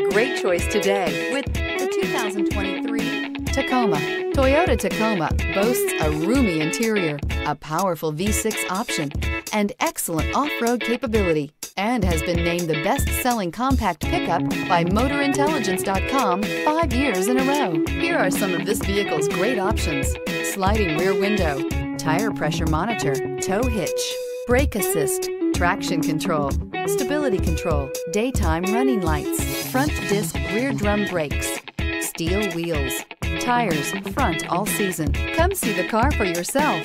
a great choice today with the 2023 Tacoma. Toyota Tacoma boasts a roomy interior, a powerful V6 option, and excellent off-road capability, and has been named the best-selling compact pickup by MotorIntelligence.com 5 years in a row. Here are some of this vehicle's great options: sliding rear window, tire pressure monitor, tow hitch, brake assist, traction control, stability control, daytime running lights, front disc rear drum brakes, steel wheels, tires front all season. Come see the car for yourself.